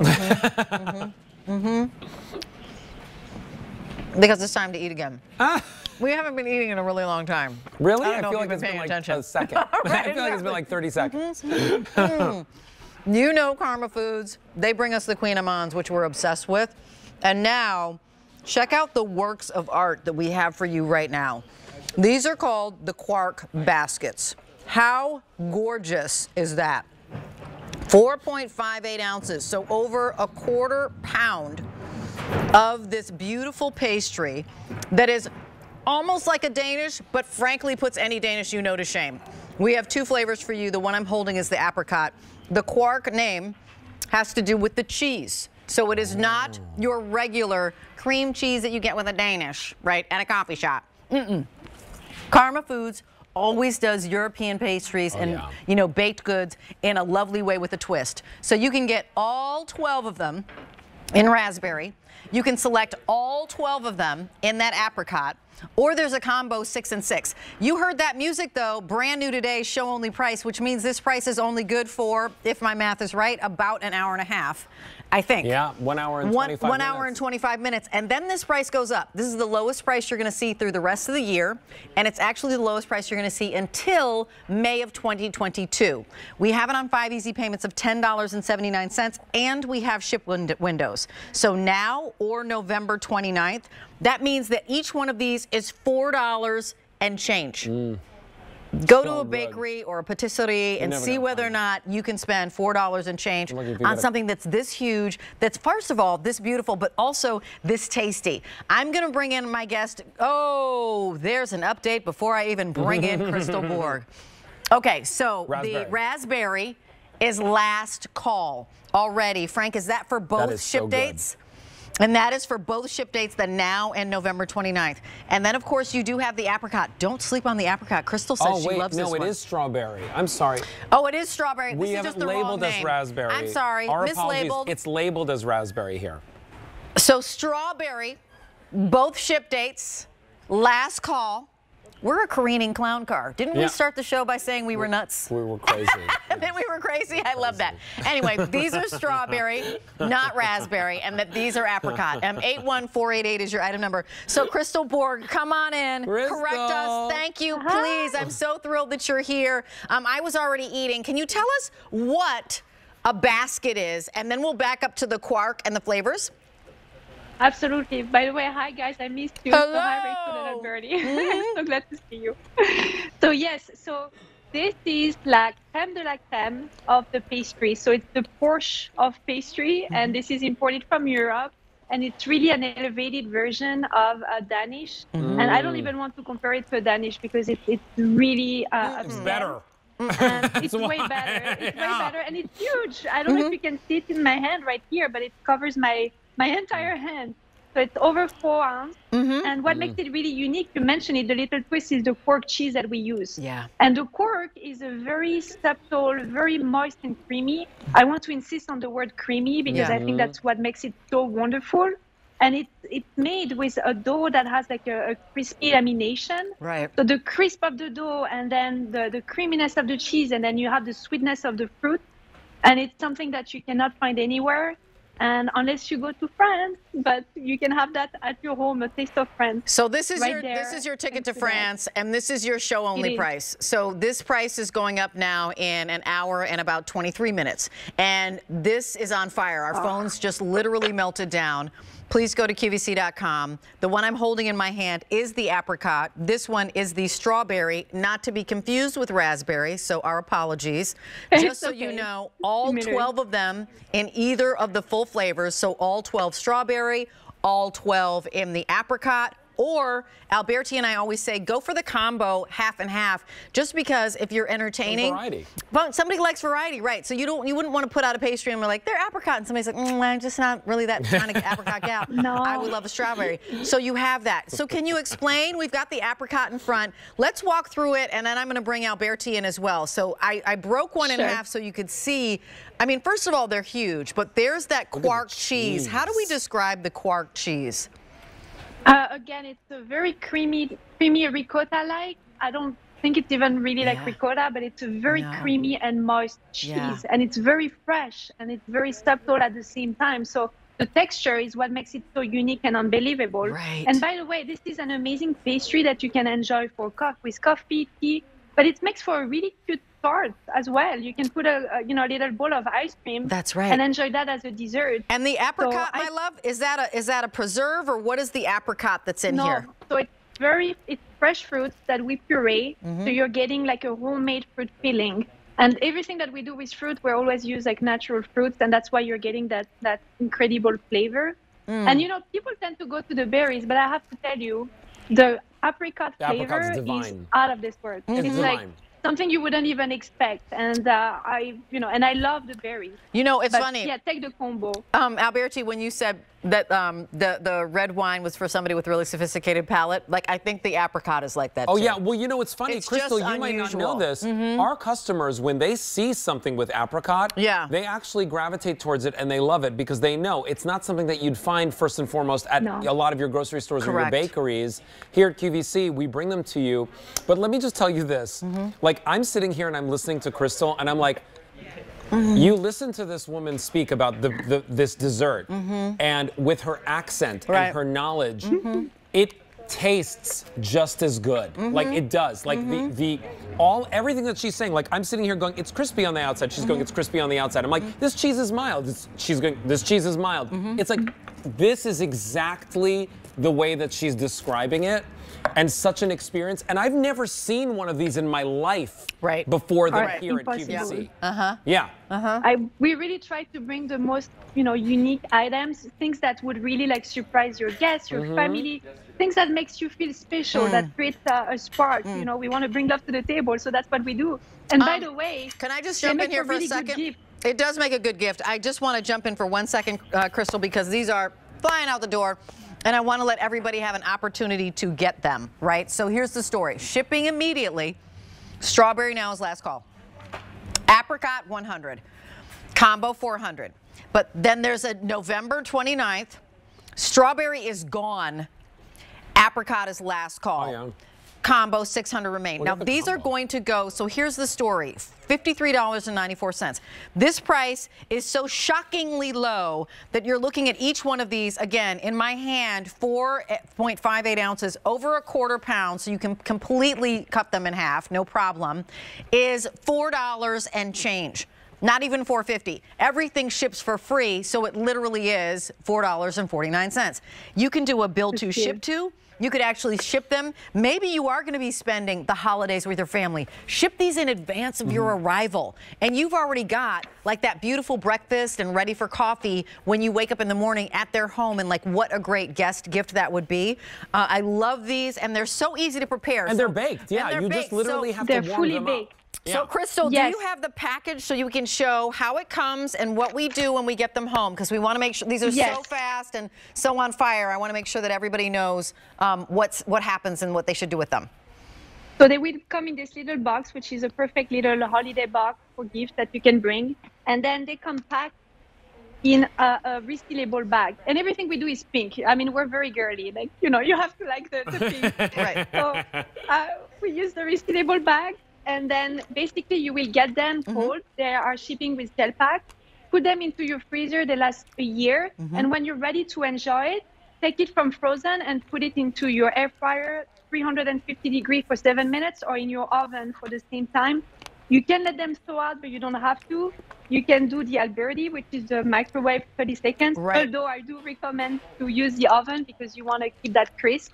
Because it's time to eat again. We haven't been eating in a really long time. Really? I feel like it's been like a second. I feel like it's been like 30 seconds. You know Karma Foods. They bring us the Queen Amans, which we're obsessed with. And now, check out the works of art that we have for you right now. These are called the Quark Baskets. How gorgeous is that? 4.58 ounces, so over a quarter pound of this beautiful pastry that is almost like a Danish, but frankly puts any Danish you know to shame. We have two flavors for you. The one I'm holding is the apricot. The Quark name has to do with the cheese. So it is not your regular cream cheese that you get with a Danish, right, at a coffee shop. Karma Foods always does European pastries you know, baked goods in a lovely way with a twist. So you can get all 12 of them in raspberry. You can select all 12 of them in that apricot, or there's a combo 6 and 6. You heard that music though, brand new today, show only price, which means this price is only good for, if my math is right, about an hour and a half, I think. Yeah, 1 hour and 25 minutes. 1 hour and 25 minutes, and then this price goes up. This is the lowest price you're gonna see through the rest of the year, and it's actually the lowest price you're gonna see until May of 2022. We have it on 5 easy payments of $10.79, and we have ship windows. So now or November 29th, that means that each one of these is $4 and change. Go to a bakery or a patisserie and see whether or not you can spend $4 and change on something that's this huge, that's first of all this beautiful, but also this tasty. I'm going to bring in my guest. Oh, there's an update before I even bring in Crystal Borg. Okay, so the raspberry is last call already. Frank, is that for both ship dates? And that is for both ship dates, the now and November 29th. And then, of course, you do have the apricot. Don't sleep on the apricot. Crystal says she loves this one. No, it is strawberry. I'm sorry. Oh, it is strawberry. We haven't labeled as raspberry. I'm sorry. Our mislabeled. It's labeled as raspberry here. So strawberry, both ship dates, last call. We're a careening clown car. Didn't we start the show by saying we were nuts? We were crazy. And then we were crazy? I love that. Anyway, these are strawberry, not raspberry, and that these are apricot. M81488 is your item number. So, Crystal Borg, come on in. Crystal. Correct us. Thank you, please. I'm so thrilled that you're here. I was already eating. Can you tell us what a basket is? And then we'll back up to the Quark and the flavors. Absolutely. By the way, hi guys, I missed you. Hello. So hi Rachel and Bernie. I'm so glad to see you. So yes, so this is like crème de la crème of the pastry. So it's the Porsche of pastry, and this is imported from Europe. And it's really an elevated version of a Danish. And I don't even want to compare it to a Danish because it's really it's better. It's way better. It's way better, and it's huge. I don't know if you can see it in my hand right here, but it covers my entire hand. So it's over 4 ounces. And what makes it really unique, you mentioned it, the little twist is the Quark cheese that we use. And the Quark is a very subtle, very moist and creamy. I want to insist on the word creamy because I think that's what makes it so wonderful. And it's made with a dough that has like a crispy lamination. Right. So the crisp of the dough and then the creaminess of the cheese, and then you have the sweetness of the fruit. And it's something that you cannot find anywhere. And unless you go to France, but you can have that at your home, a taste of France. So this is your ticket to France, and this is your show only price. So this price is going up now in an hour and about 23 minutes. And this is on fire. Our phones just literally melted down. Please go to QVC.com. The one I'm holding in my hand is the apricot. This one is the strawberry, not to be confused with raspberry, so our apologies. Just so you know, all 12 of them in either of the full flavors, so all 12 strawberry, all 12 in the apricot, or Alberti and I always say go for the combo half and half, just because if you're entertaining, somebody likes variety, right? So you wouldn't want to put out a pastry and we're like, they're apricot, and somebody's like, I'm just not really that kind of apricot gal. I would love a strawberry. So you have that. So can you explain? We've got the apricot in front. Let's walk through it, and then I'm going to bring Alberti in as well. So I broke one in half so you could see. I mean, first of all, they're huge, but there's that Quark cheese. How do we describe the Quark cheese? Again, it's a very creamy ricotta-like. I don't think it's even really like ricotta, but it's a very creamy and moist cheese, and it's very fresh and it's very subtle at the same time. So the texture is what makes it so unique and unbelievable. Right. And by the way, this is an amazing pastry that you can enjoy for with coffee, tea, but it makes for a really cute tart as well. You can put a you know, little bowl of ice cream. That's right. And enjoy that as a dessert. And the apricot, so my love, is that a preserve, or what is the apricot that's in here? So it's fresh fruits that we puree. So you're getting like a homemade fruit filling. And everything that we do with fruit, we always use like natural fruits, and that's why you're getting that incredible flavor. And you know, people tend to go to the berries, but I have to tell you, the apricot flavor is out of this world. It's like something you wouldn't even expect, and I love the berries. You know, it's funny. Yeah, take the combo. Alberti, when you said that the red wine was for somebody with a really sophisticated palate, like I think the apricot is like that. Oh too. Yeah, well, you know, it's funny, it's Crystal. You unusual. Might not know this. Our customers, when they see something with apricot, they actually gravitate towards it and they love it because they know it's not something that you'd find first and foremost at a lot of your grocery stores or your bakeries. Here at QVC, we bring them to you. But let me just tell you this. Like, I'm sitting here and I'm listening to Crystal and I'm like, you listen to this woman speak about this dessert, and with her accent and her knowledge, it tastes just as good. Like it does. Like everything that she's saying. Like I'm sitting here going, it's crispy on the outside. She's going, it's crispy on the outside. I'm like, this cheese is mild. She's going, this cheese is mild. It's like, this is exactly the way that she's describing it. And such an experience, and I've never seen one of these in my life before they're here at QVC. We really try to bring the most, you know, unique items, things that would really like surprise your guests, your family, things that makes you feel special, that creates a spark. You know, we want to bring love to the table, so that's what we do. And by the way, can I just jump in here for a second? It does make a good gift. I just want to jump in for 1 second, Crystal, because these are flying out the door. And I want to let everybody have an opportunity to get them, right? So here's the story. Shipping immediately. Strawberry now is last call. Apricot, $100. Combo, $400. But then there's a November 29th. Strawberry is gone. Apricot is last call. Oh, yeah. Combo, $600 remain. Now, these are going to go, so here's the story, $53.94. This price is so shockingly low that you're looking at each one of these, again, in my hand, 4.58 ounces, over a quarter pound, so you can completely cut them in half, no problem, is $4 and change. Not even $4.50. Everything ships for free, so it literally is $4.49. You can do a bill to ship to. You could actually ship them. Maybe you are going to be spending the holidays with your family. Ship these in advance of your arrival. And you've already got like that beautiful breakfast and ready for coffee when you wake up in the morning at their home, and like what a great guest gift that would be. I love these, and they're so easy to prepare. And they're baked. Yeah, they're baked, just literally have to warm them up. Yeah. So, Crystal, do you have the package so you can show how it comes and what we do when we get them home? Because we want to make sure these are so fast and so on fire. I want to make sure that everybody knows what happens and what they should do with them. So they will come in this little box, which is a perfect little holiday box for gifts that you can bring. And then they come packed in a resealable bag. And everything we do is pink. I mean, we're very girly. Like, you know, you have to like the pink. So we use the resealable bag. And then basically you will get them cold. They are shipping with gel pack. Put them into your freezer. They last a year. And when you're ready to enjoy it, take it from frozen and put it into your air fryer, 350 degrees for 7 minutes, or in your oven for the same time. You can let them thaw out, but you don't have to. You can do the Alberti, which is the microwave 30 seconds. Although I do recommend to use the oven because you want to keep that crisp.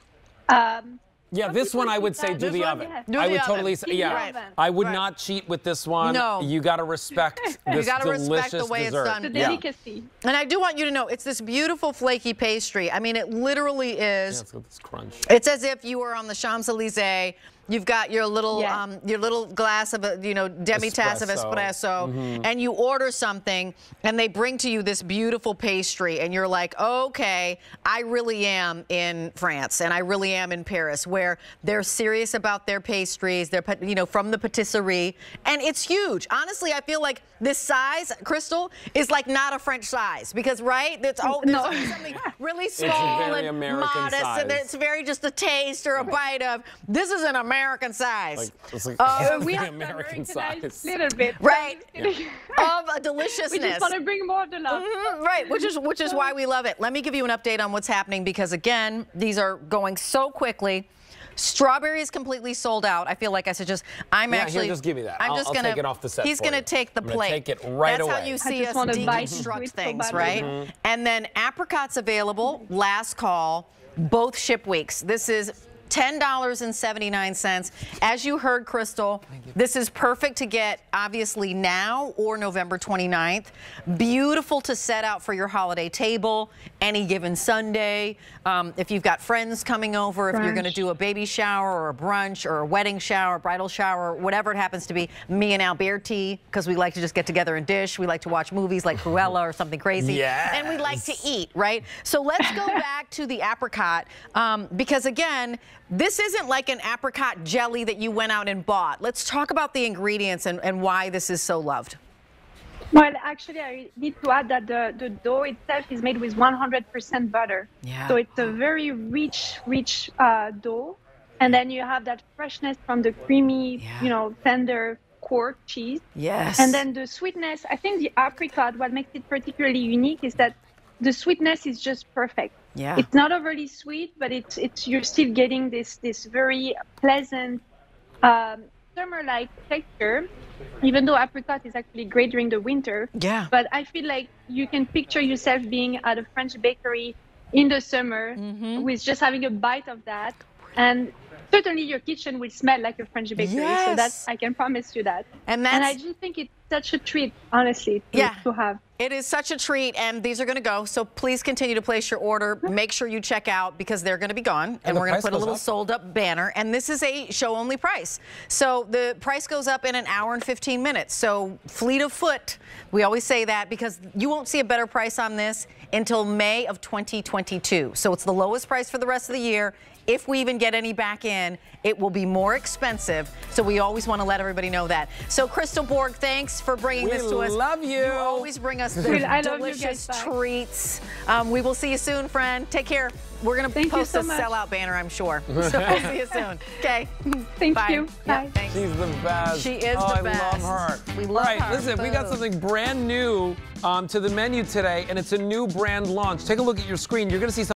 Yeah, this one I would say do the oven. I would totally say, yeah. I would not cheat with this one. No. You got to respect this delicious dessert. You got to respect the way it's done. The delicacy. And I do want you to know, it's this beautiful flaky pastry. I mean, it literally is. Yeah, it's got this crunch. It's as if you were on the Champs-Élysées. You've got your little glass of a, you know, demi-tasse of espresso, and you order something, and they bring to you this beautiful pastry, and you're like, okay, I really am in France, and I really am in Paris, where they're serious about their pastries. They're, you know, from the patisserie, and it's huge. Honestly, I feel like this size, Crystal, is like not a French size because, right? It's something really small and modest, and it's very just a taste or a bite of. This is an American. American size. We have American size. Little bit, right? Yeah. Of deliciousness. We just want to bring more to love. Mm-hmm, right, which is why we love it. Let me give you an update on what's happening because again, these are going so quickly. Strawberry is completely sold out. I feel like I should just, just give me that. I'll take it off the set. He's going to take the plate. Take it right away. That's how you see us deconstruct things, right? Mm-hmm. And then apricots available, last call, both ship weeks. This is $10.79. As you heard, Crystal, this is perfect to get obviously now or November 29th. Beautiful to set out for your holiday table any given Sunday. If you've got friends coming over, if you're going to do a baby shower or a brunch or a wedding shower, bridal shower, whatever it happens to be, me and Alberti, because we like to just get together and dish. We like to watch movies like Cruella or something crazy. Yes. And we like to eat, right? So let's go back to the apricot because, again, this isn't like an apricot jelly that you went out and bought. Let's talk about the ingredients and why this is so loved. Well, actually, I need to add that the dough itself is made with 100% butter. Yeah. So it's a very rich dough. And then you have that freshness from the creamy, you know, tender Quark cheese. Yes. And then the sweetness, I think the apricot, what makes it particularly unique is that the sweetness is just perfect. Yeah. It's not overly sweet, but it's you're still getting this very pleasant summer-like texture, even though apricot is actually great during the winter. Yeah. But I feel like you can picture yourself being at a French bakery in the summer with just having a bite of that. And certainly your kitchen will smell like a French bakery. Yes. So that's, I can promise you that. And I just think it's such a treat, honestly, to have. It is such a treat, and these are going to go, so please continue to place your order. Make sure you check out because they're going to be gone, and we're going to put a little sold-up banner, and this is a show-only price. So the price goes up in an hour and 15 minutes, so fleet of foot. We always say that because you won't see a better price on this until May of 2022. So it's the lowest price for the rest of the year. If we even get any back in, it will be more expensive, so we always want to let everybody know that. So, Crystal Borg, thanks for bringing this to us. We love you. You always bring us delicious treats. We will see you soon, friend. Take care. We're going to post a sellout banner, I'm sure. So we'll see you soon. Okay. Thank you. Bye. Yeah, thanks. She's the best. She is the best. I love her. We love her. All right, listen, we got something brand new to the menu today, and it's a new brand launch. Take a look at your screen. You're going to see something.